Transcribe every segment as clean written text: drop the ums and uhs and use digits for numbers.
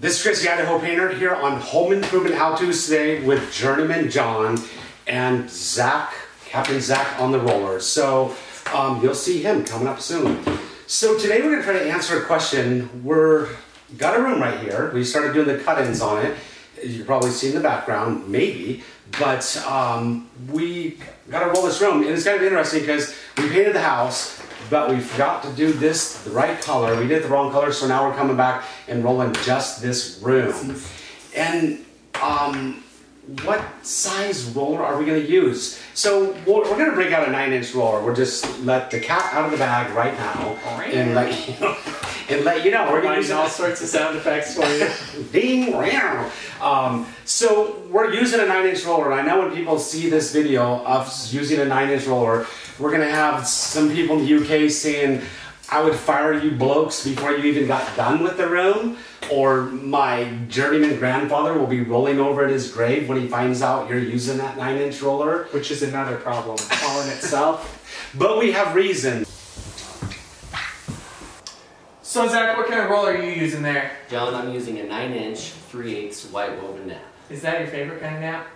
This is The Idaho Painter here on Home Improvement How Tos today with Journeyman John and Zach, Captain Zach on the roller. So you'll see him coming up soon. So today we're going to try to answer a question. We've got a room right here. We started doing the cut-ins on it. You probably see in the background, maybe. But we got to roll this room. And it's kind of interesting because we painted the house, but we forgot to do this the right color. We did the wrong color, so now we're coming back and rolling just this room. And what size roller are we going to use? So we're going to break out a 9-inch roller. We'll just let the cat out of the bag right now and let you know. We're going to use all sorts of sound effects for you. Ding, wow. So we're using a 9-inch roller. And I know when people see this video of using a 9-inch roller, we're going to have some people in the UK saying, I would fire you blokes before you even got done with the room, or my journeyman grandfather will be rolling over at his grave when he finds out you're using that 9-inch roller. Which is another problem all in itself. But we have reason. So Zach, what kind of roller are you using there? John, I'm using a 9-inch 3/8 white woven nap. Is that your favorite kind of nap?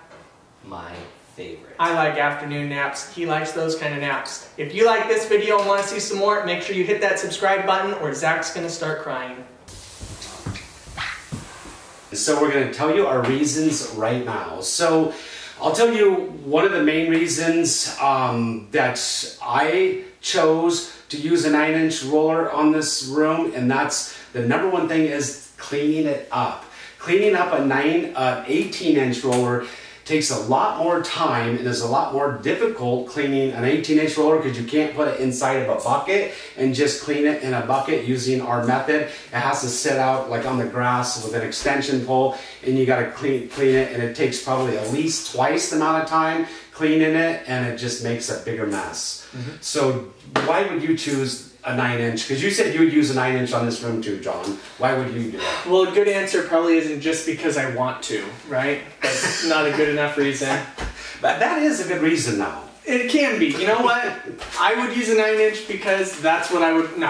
My favorite. I like afternoon naps. He likes those kind of naps. If you like this video and want to see some more, make sure you hit that subscribe button or Zach's going to start crying. So we're going to tell you our reasons right now. So I'll tell you one of the main reasons that I chose to use a 9-inch roller on this room, and that's the number one thing is cleaning it up. Cleaning up a 18-inch roller takes a lot more time and is a lot more difficult cleaning an 18-inch roller because you can't put it inside of a bucket and just clean it in a bucket using our method. It has to sit out like on the grass with an extension pole, and you gotta clean it, and it takes probably at least twice the amount of time cleaning it, and it just makes a bigger mess. Mm-hmm. So why would you choose a 9-inch, because you said you would use a 9-inch on this room too, John. Why would you do that? Well, a good answer probably isn't just because I want to, right? That's not a good enough reason. But that is a good reason though. It can be. You know what? I would use a 9-inch because that's what I would... No,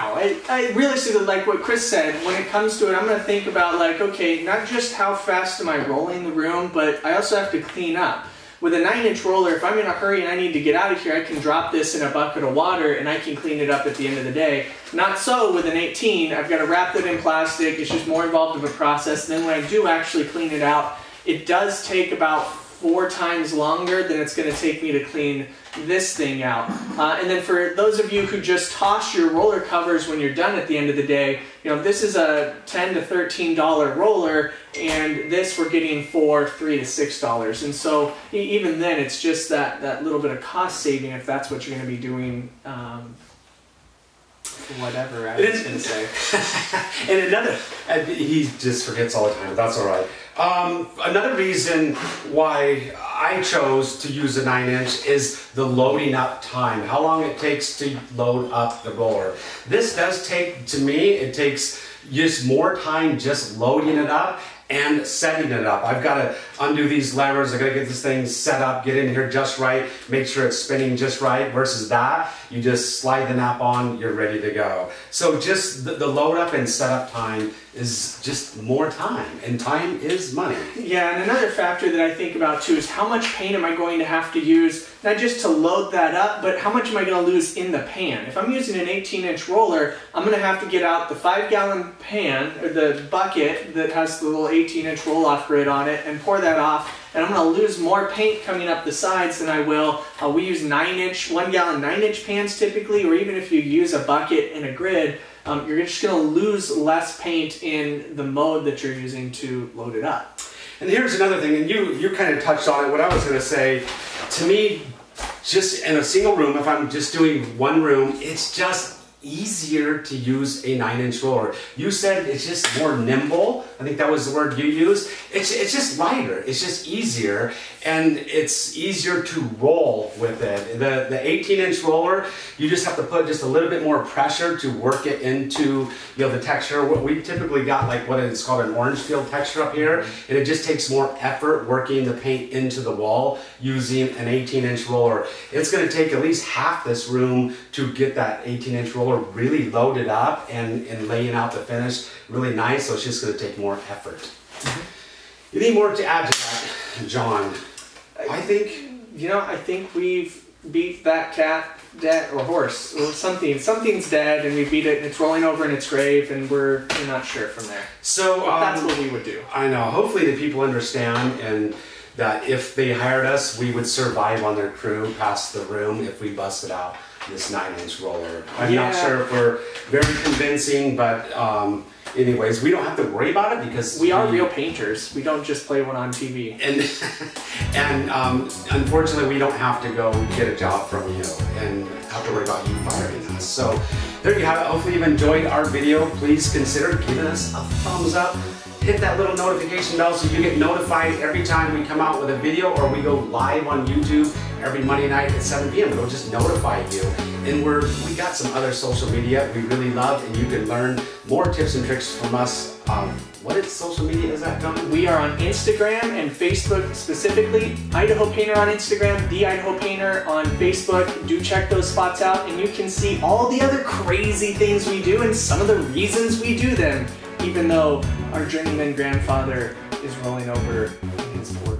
I really see that, like what Chris said, when it comes to it, I'm going to think about, like, okay, not just how fast am I rolling the room, but I also have to clean up. With a 9-inch roller, if I'm in a hurry and I need to get out of here, I can drop this in a bucket of water and I can clean it up at the end of the day. Not so with an 18. I've got to wrap it in plastic. It's just more involved of a process. Then when I do actually clean it out, it does take about 4 times longer than it's going to take me to clean this thing out. And then for those of you who just toss your roller covers when you're done at the end of the day, you know, this is a $10 to $13 roller, and this we're getting for $3 to $6. And so even then, it's just that little bit of cost saving if that's what you're going to be doing. Whatever I was going to say. And another, he just forgets all the time. That's all right. Another reason why I chose to use a 9-inch is the loading up time. How long it takes to load up the roller. This does take, to me, it takes just more time just loading it up and setting it up. I've got to undo these levers, I've got to get this thing set up, get in here just right, make sure it's spinning just right, versus that, you just slide the nap on, you're ready to go. So just the load up and set up time is just more time, and time is money. Yeah, and another factor that I think about too is how much paint am I going to have to use, not just to load that up, but how much am I going to lose in the pan? If I'm using an 18-inch roller, I'm going to have to get out the 5-gallon pan, or the bucket that has the little 18-inch roll-off grid on it, and pour that off, and I'm going to lose more paint coming up the sides than I will. We use 1-gallon 9-inch pans typically, or even if you use a bucket and a grid, you're just going to lose less paint in the mode that you're using to load it up. And here's another thing, and you kind of touched on it, what I was going to say. To me, just in a single room, if I'm just doing one room, it's just easier to use a 9-inch roller. You said it's just more nimble. I think that was the word you used. It's just lighter. It's just easier, and it's easier to roll with it. The 18-inch roller, you just have to put just a little bit more pressure to work it into, you know, the texture. What we typically got, like what it's called an orange field texture up here, and it just takes more effort working the paint into the wall using an 18-inch roller. It's going to take at least half this room to get that 18-inch roller people are really loaded up and laying out the finish really nice, so it's just going to take more effort. Mm-hmm. Any more to add to that, John? I think, you know, I think we've beat that cat dead, or horse, or something. Something's dead and we beat it and it's rolling over in its grave and we're not sure from there. So that's what we would do. I know. Hopefully the people understand and that if they hired us, we would survive on their crew past the room if we busted out this 9-inch roller. I'm not sure if we're very convincing, but anyways, we don't have to worry about it because we are real painters. We don't just play one on TV. And unfortunately, we don't have to go get a job from you and have to worry about you firing us. So there you have it. Hopefully you've enjoyed our video. Please consider giving us a thumbs up. Hit that little notification bell so you get notified every time we come out with a video or we go live on YouTube every Monday night at 7 p.m. It'll just notify you. And we got some other social media we really love, and you can learn more tips and tricks from us. What is social media? Is that done? We are on Instagram and Facebook specifically. Idaho Painter on Instagram, The Idaho Painter on Facebook. Do check those spots out, and you can see all the other crazy things we do and some of the reasons we do them. Even though our journeyman grandfather is rolling over his board.